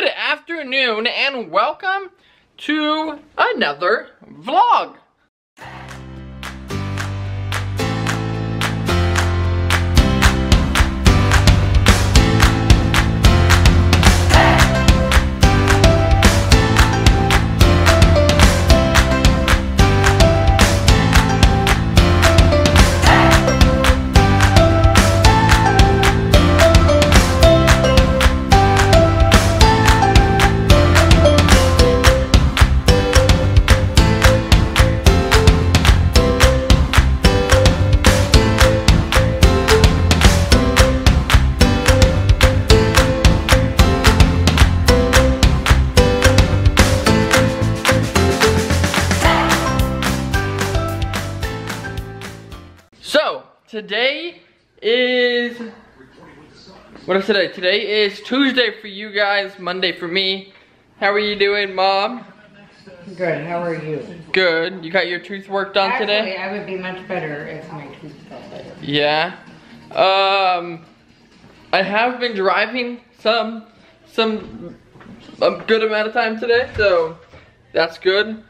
Good afternoon and welcome to another vlog. Today is, what is today? Today is Tuesday for you guys, Monday for me. How are you doing, Mom? Good, how are you? Good, you got your tooth work done today? Actually, I would be much better if my tooth felt better. Yeah. I have been driving a good amount of time today, so that's good.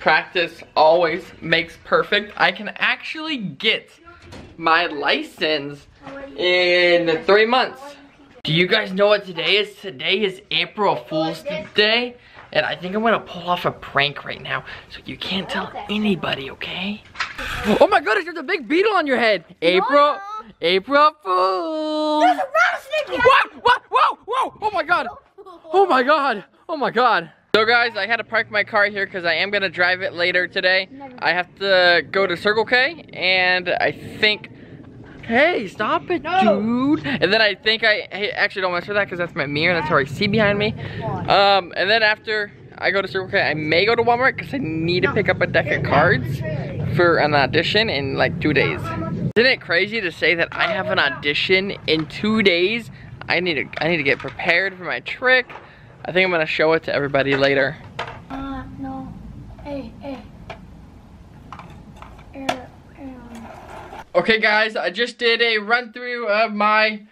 Practice always makes perfect. I can actually get my license in 3 months. Do you guys know what today is? Today is April Fool's Day, and I think I'm gonna pull off a prank right now, so you can't tell anybody, okay? Oh my goodness, there's a big beetle on your head. April, April Fool's. There's a rattlesnake. What, whoa, whoa, oh my God. Oh my God, oh my God. So guys, I had to park my car here because I am gonna drive it later today. I have to go to Circle K, and I think, hey, stop it, dude. And then I think I actually don't mess with that because that's my mirror, that's how I see behind me. And then after I go to Circle K, I may go to Walmart because I need to pick up a deck of cards for an audition in like 2 days. Isn't it crazy to say that I have an audition in 2 days? I need to get prepared for my trick. I think I'm gonna show it to everybody later. No. Hey. Okay guys, I just did a run through of my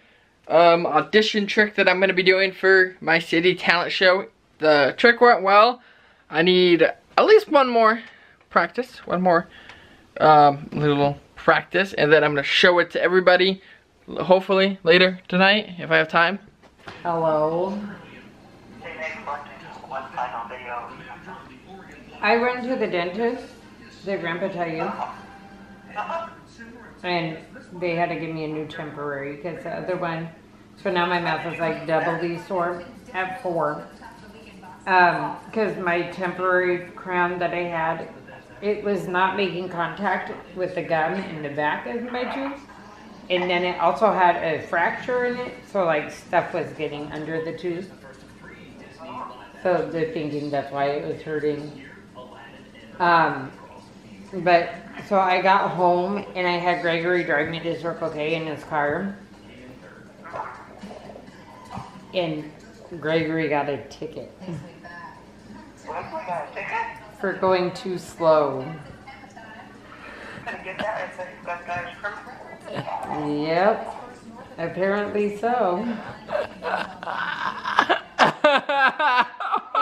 audition trick that I'm gonna be doing for my city talent show. The trick went well. I need at least one more practice, little practice, and then I'm gonna show it to everybody, hopefully later tonight, if I have time. Hello. I went to the dentist, did Grandpa tell you? And they had to give me a new temporary because the other one, so now my mouth is like doubly sore at 4. Because my temporary crown that I had, it was not making contact with the gum in the back of my tooth. And then it also had a fracture in it, so like stuff was getting under the tooth. So they're thinking that's why it was hurting. But so I got home and I had Gregory drive me to Circle K in his car. And Gregory got a ticket. For going too slow. Yep. Apparently so.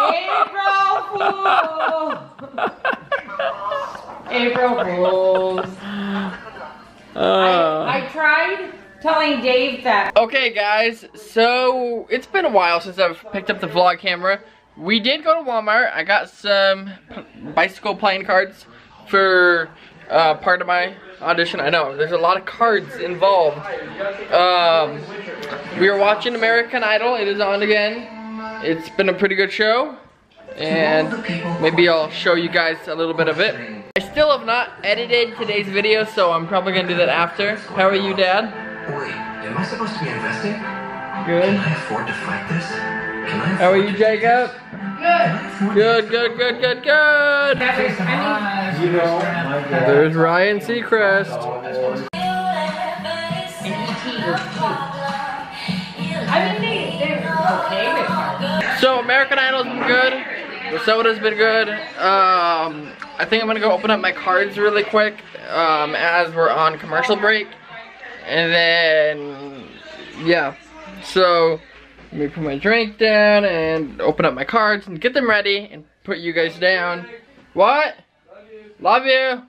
April Fools! April Fools. I tried telling Dave that. Okay guys, so it's been a while since I've picked up the vlog camera. We did go to Walmart. I got some bicycle playing cards for part of my audition. I know, there's a lot of cards involved. We were watching American Idol. It is on again. It's been a pretty good show, and maybe I'll show you guys a little bit of it. I still have not edited today's video, so I'm probably gonna do that after. How are you, Dad? Wait, am I supposed to be investing? Good. Can I afford to fight this? How are you, Jacob? Good. Good. You know, there's Ryan Seacrest. So American Idol's been good, the soda's been good. I think I'm gonna go open up my cards really quick as we're on commercial break. And then, yeah. So Let me put my drink down and open up my cards and get them ready and put you guys down. What? Love you.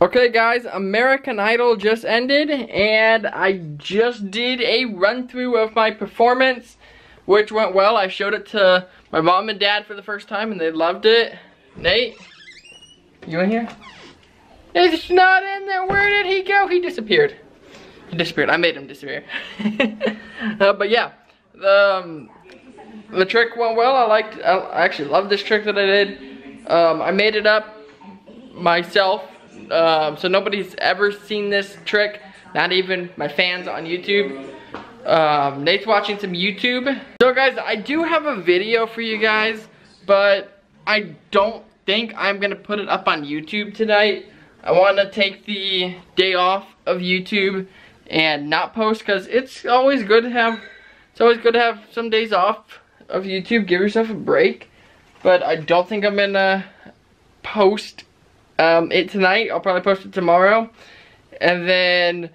Okay guys, American Idol just ended and I just did a run through of my performance, which went well. I showed it to my mom and dad for the first time and they loved it. Nate, you in here? It's not in there. Where did he go? He disappeared. He disappeared. I made him disappear. But yeah, the trick went well. I actually loved this trick that I did. I made it up myself. So nobody's ever seen this trick, not even my fans on YouTube. Nate's watching some YouTube. So guys, I do have a video for you guys, but I don't think I'm gonna put it up on YouTube tonight. I wanna take the day off of YouTube and not post, cause it's always good to have some days off of YouTube, give yourself a break. But I don't think I'm gonna post it tonight. I'll probably post it tomorrow, and then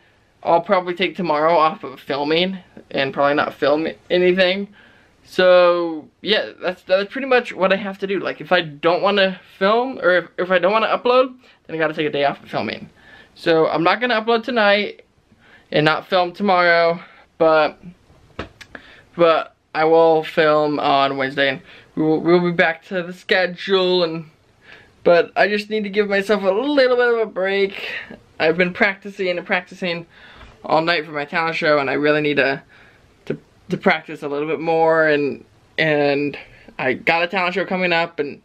I'll probably take tomorrow off of filming and probably not film anything. So yeah, that's pretty much what I have to do. Like if I don't want to film, or if I don't want to upload, then I gotta take a day off of filming. So I'm not gonna upload tonight and not film tomorrow, but I will film on Wednesday, and we'll be back to the schedule. And but I just need to give myself a little bit of a break. I've been practicing and practicing all night for my talent show, and I really need to practice a little bit more. And I got a talent show coming up, and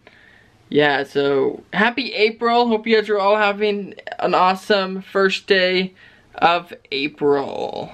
yeah, so happy April. Hope you guys are all having an awesome first day of April.